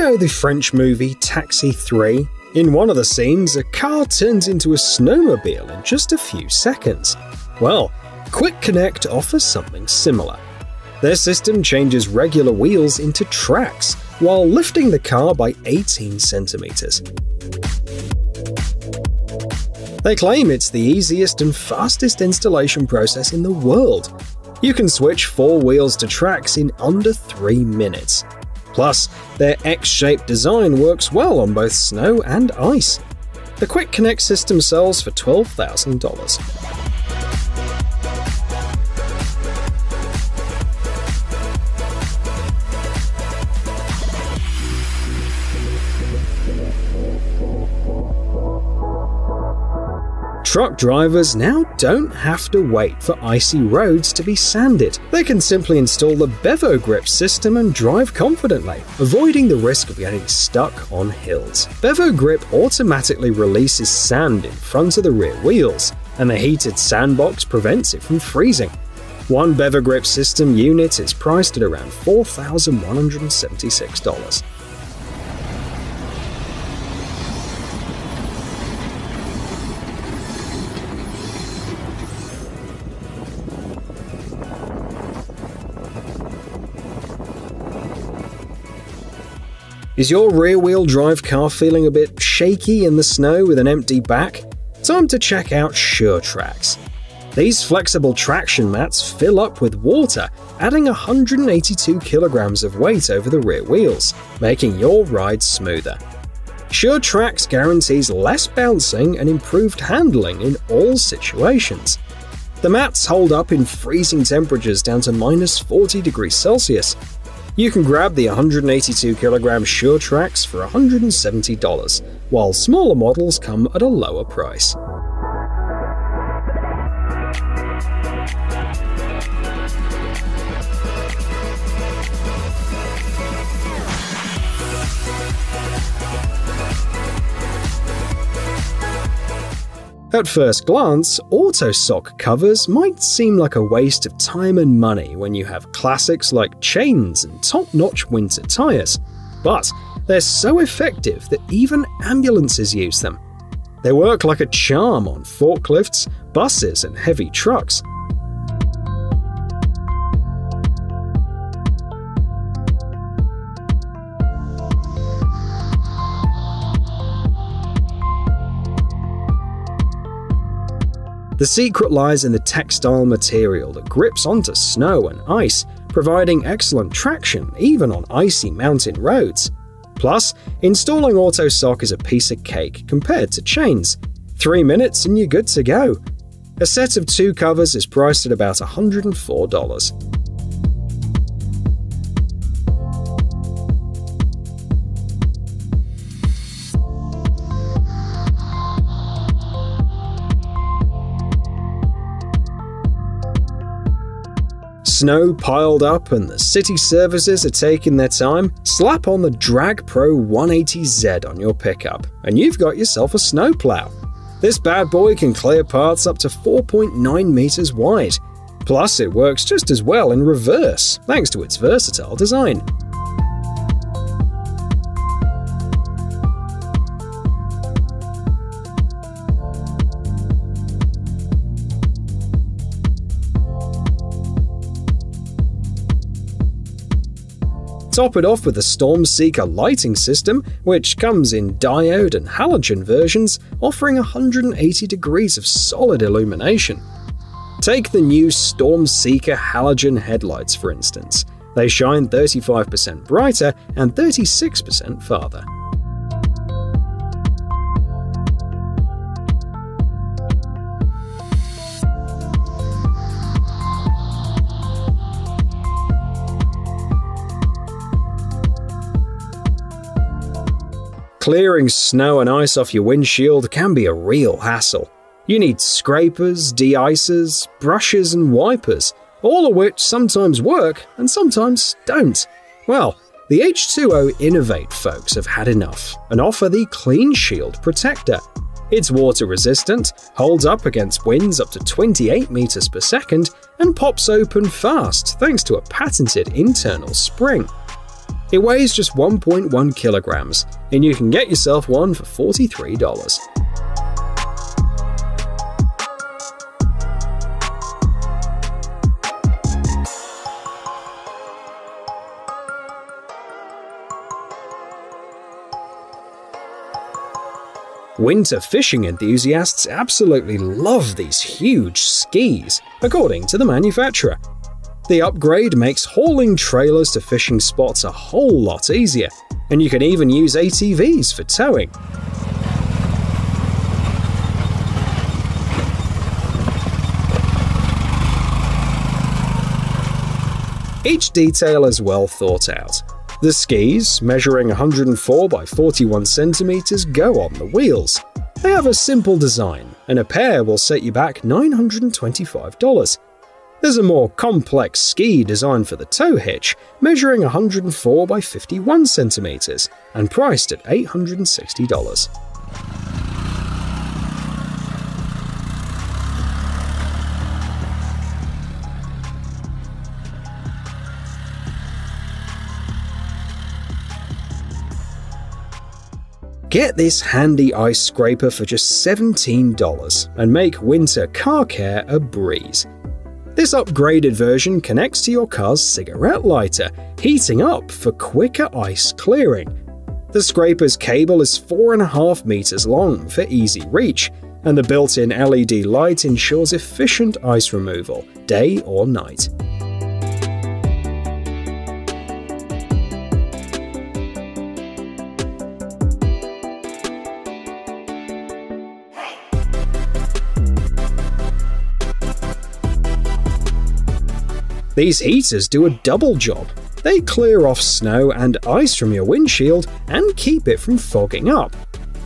know the French movie Taxi 3? In one of the scenes, a car turns into a snowmobile in just a few seconds. Well, Quick Connect offers something similar. Their system changes regular wheels into tracks while lifting the car by 18 centimeters. They claim it's the easiest and fastest installation process in the world. You can switch four wheels to tracks in under 3 minutes. Plus, their X-shaped design works well on both snow and ice. The Quick Connect system sells for $12,000. Truck drivers now don't have to wait for icy roads to be sanded. They can simply install the BevoGrip system and drive confidently, avoiding the risk of getting stuck on hills. BevoGrip automatically releases sand in front of the rear wheels, and the heated sandbox prevents it from freezing. One BevoGrip system unit is priced at around $4,176. Is your rear-wheel drive car feeling a bit shaky in the snow with an empty back? Time to check out ShurTrax. These flexible traction mats fill up with water, adding 182 kilograms of weight over the rear wheels, making your ride smoother. ShurTrax guarantees less bouncing and improved handling in all situations. The mats hold up in freezing temperatures down to -40°C. You can grab the 182kg ShurTrax for $170, while smaller models come at a lower price. At first glance, Autosock covers might seem like a waste of time and money when you have classics like chains and top-notch winter tires, but they're so effective that even ambulances use them. They work like a charm on forklifts, buses, and heavy trucks. The secret lies in the textile material that grips onto snow and ice, providing excellent traction even on icy mountain roads. Plus, installing Autosock is a piece of cake compared to chains. 3 minutes and you're good to go. A set of 2 covers is priced at about $104. Snow piled up and the city services are taking their time, slap on the Drag Pro 180Z on your pickup and you've got yourself a snowplow. This bad boy can clear paths up to 4.9 meters wide. Plus, it works just as well in reverse thanks to its versatile design. Top it off with the Storm Seeker lighting system, which comes in diode and halogen versions, offering 180 degrees of solid illumination. Take the new Storm Seeker halogen headlights, for instance. They shine 35% brighter and 36% farther. Clearing snow and ice off your windshield can be a real hassle. You need scrapers, de-icers, brushes and wipers, all of which sometimes work and sometimes don't. Well, the H2O Innovate folks have had enough and offer the CleanShield Protector. It's water resistant, holds up against winds up to 28 meters per second, and pops open fast thanks to a patented internal spring. It weighs just 1.1 kilograms, and you can get yourself one for $43. Winter fishing enthusiasts absolutely love these huge skis, according to the manufacturer. The upgrade makes hauling trailers to fishing spots a whole lot easier, and you can even use ATVs for towing. Each detail is well thought out. The skis, measuring 104 by 41 centimeters, go on the wheels. They have a simple design, and a pair will set you back $925. There's a more complex ski designed for the tow hitch, measuring 104 by 51 centimeters, and priced at $860. Get this handy ice scraper for just $17 and make winter car care a breeze. This upgraded version connects to your car's cigarette lighter, heating up for quicker ice clearing. The scraper's cable is 4.5 meters long for easy reach, and the built-in LED light ensures efficient ice removal, day or night. These heaters do a double job. They clear off snow and ice from your windshield and keep it from fogging up.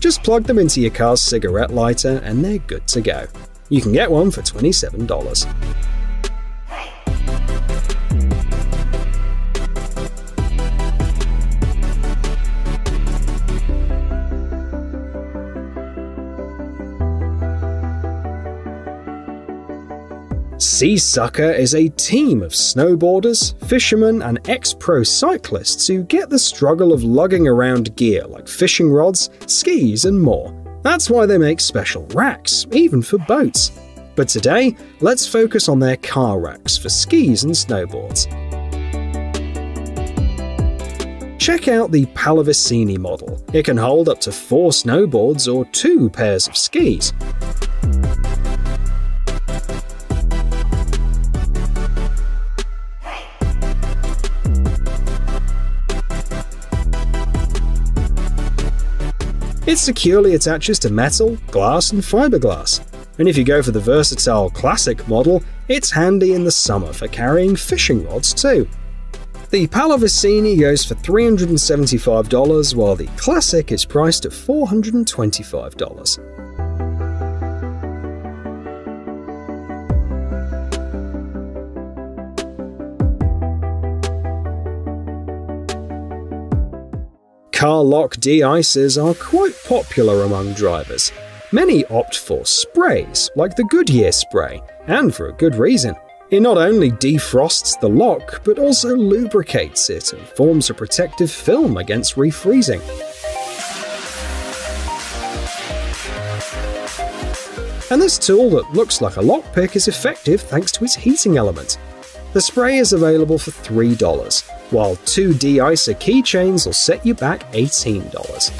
Just plug them into your car's cigarette lighter and they're good to go. You can get one for $27. Sea Sucker is a team of snowboarders, fishermen, and ex-pro cyclists who get the struggle of lugging around gear like fishing rods, skis, and more. That's why they make special racks, even for boats. But today, let's focus on their car racks for skis and snowboards. Check out the Palavicini model. It can hold up to 4 snowboards or 2 pairs of skis. It securely attaches to metal, glass, and fiberglass. And if you go for the versatile classic model, it's handy in the summer for carrying fishing rods too. The Palavicini goes for $375, while the classic is priced at $425. Car lock de-icers are quite popular among drivers. Many opt for sprays, like the Goodyear spray, and for a good reason. It not only defrosts the lock, but also lubricates it and forms a protective film against refreezing. And this tool that looks like a lockpick is effective thanks to its heating element. The spray is available for $3, while 2 de-icer keychains will set you back $18.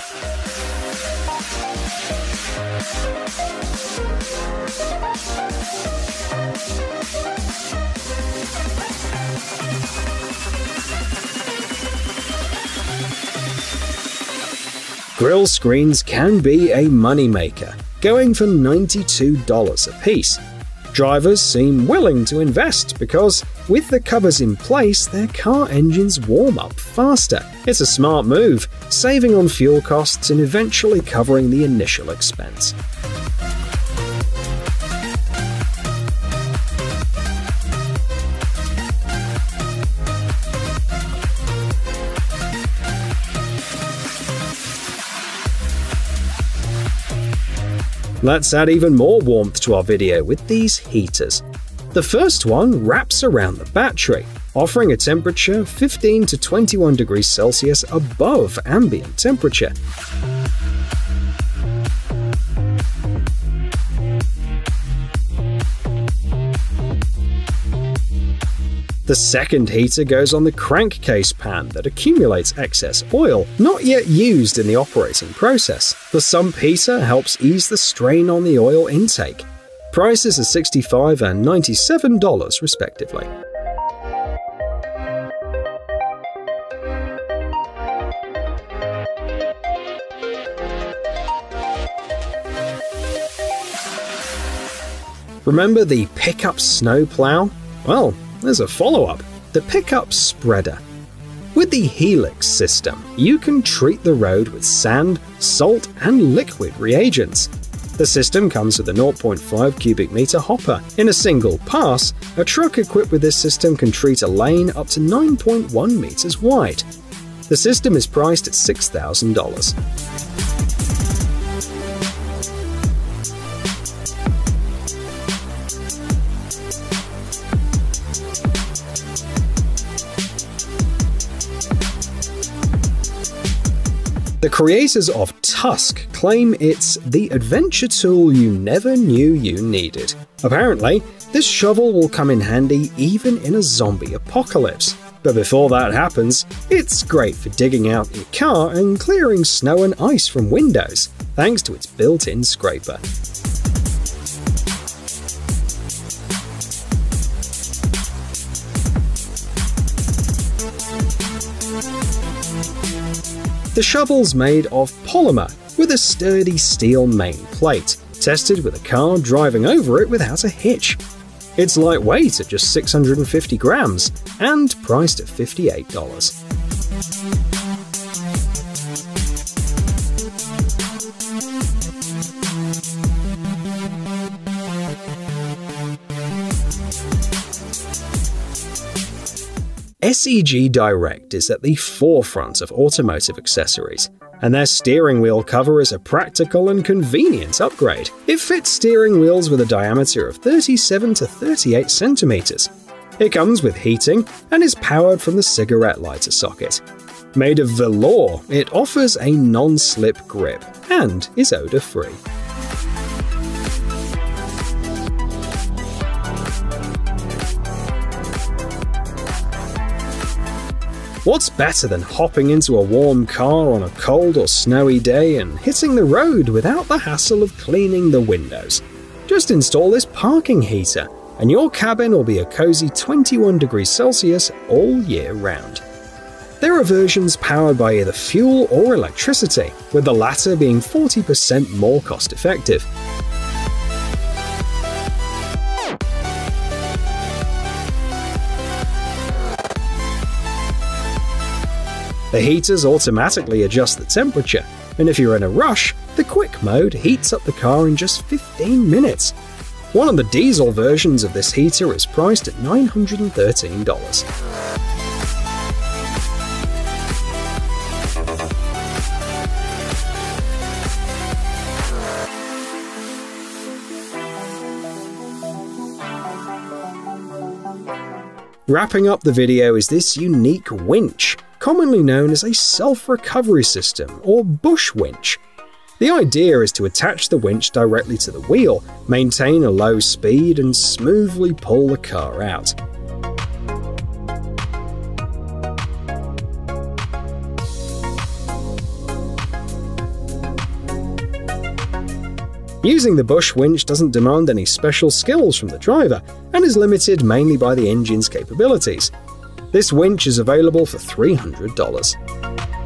Grill screens can be a moneymaker, going for $92 a piece. Drivers seem willing to invest because, with the covers in place, their car engines warm up faster. It's a smart move, saving on fuel costs and eventually covering the initial expense. Let's add even more warmth to our video with these heaters. The first one wraps around the battery, offering a temperature 15 to 21 degrees Celsius above ambient temperature. The second heater goes on the crankcase pan that accumulates excess oil, not yet used in the operating process. The sump heater helps ease the strain on the oil intake. Prices are $65 and $97 respectively. Remember the pickup snow plow? Well, there's a follow-up, the pickup spreader. With the Helix system, you can treat the road with sand, salt, and liquid reagents. The system comes with a 0.5 cubic meter hopper. In a single pass, a truck equipped with this system can treat a lane up to 9.1 meters wide. The system is priced at $6,000. The creators of Tusk claim it's the adventure tool you never knew you needed. Apparently, this shovel will come in handy even in a zombie apocalypse. But before that happens, it's great for digging out your car and clearing snow and ice from windows, thanks to its built-in scraper. The shovel's made of polymer with a sturdy steel main plate, tested with a car driving over it without a hitch. It's lightweight at just 650 grams and priced at $58. SEG Direct is at the forefront of automotive accessories, and their steering wheel cover is a practical and convenient upgrade. It fits steering wheels with a diameter of 37 to 38 centimeters. It comes with heating and is powered from the cigarette lighter socket. Made of velour, it offers a non-slip grip and is odor-free. What's better than hopping into a warm car on a cold or snowy day and hitting the road without the hassle of cleaning the windows? Just install this parking heater, and your cabin will be a cozy 21 degrees Celsius all year round. There are versions powered by either fuel or electricity, with the latter being 40% more cost-effective. The heaters automatically adjust the temperature, and if you're in a rush, the quick mode heats up the car in just 15 minutes. One of the diesel versions of this heater is priced at $913. Wrapping up the video is this unique winch, commonly known as a self-recovery system or bush winch. The idea is to attach the winch directly to the wheel, maintain a low speed, and smoothly pull the car out. Using the bush winch doesn't demand any special skills from the driver and is limited mainly by the engine's capabilities. This winch is available for $300.